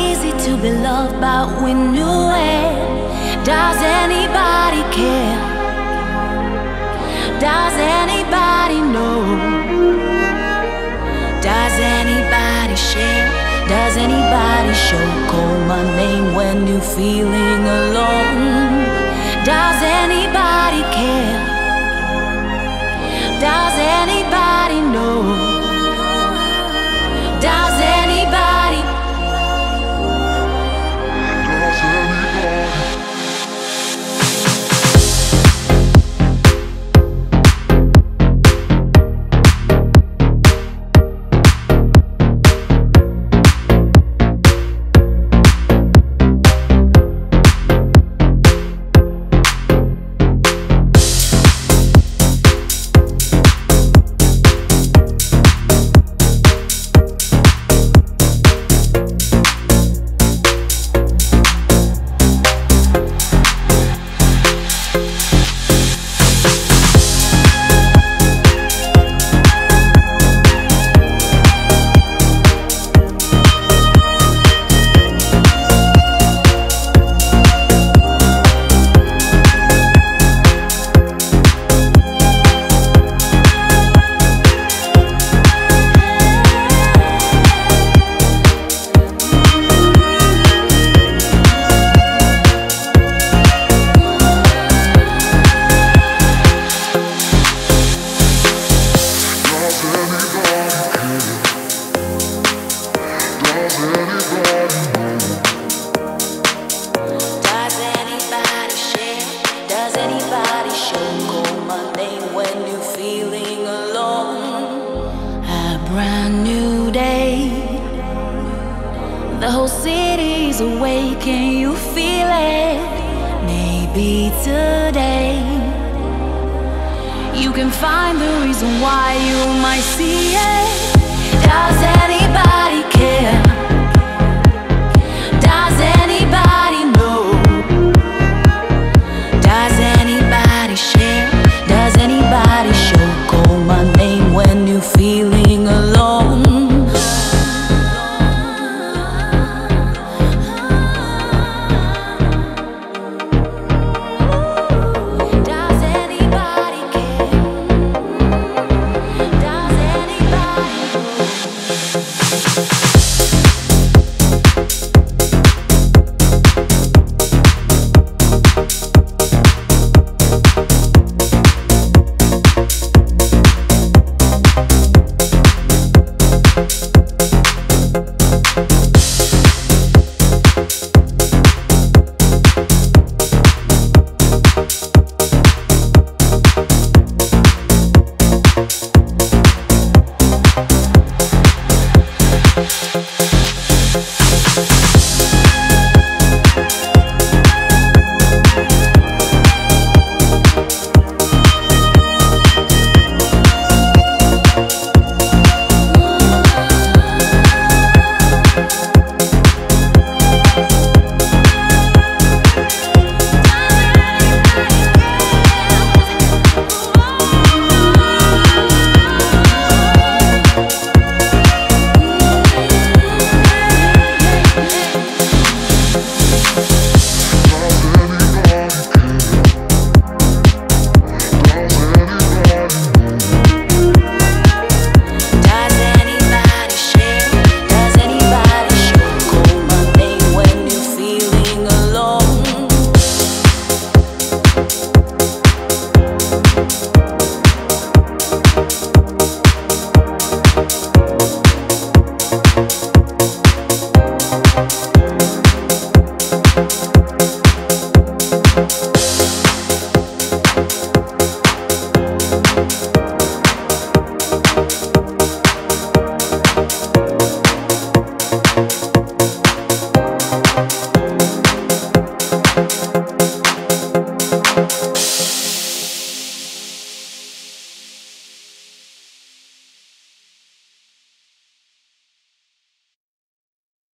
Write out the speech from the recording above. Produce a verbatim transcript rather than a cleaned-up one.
easy to be loved, but we knew it. Does anybody care? Does anybody know? Does anybody share? Does anybody show? Call my name when you're feeling alone. Does anybody care? Does anybody know? Does anybody? Does anybody? Why you might see it. Does anybody care?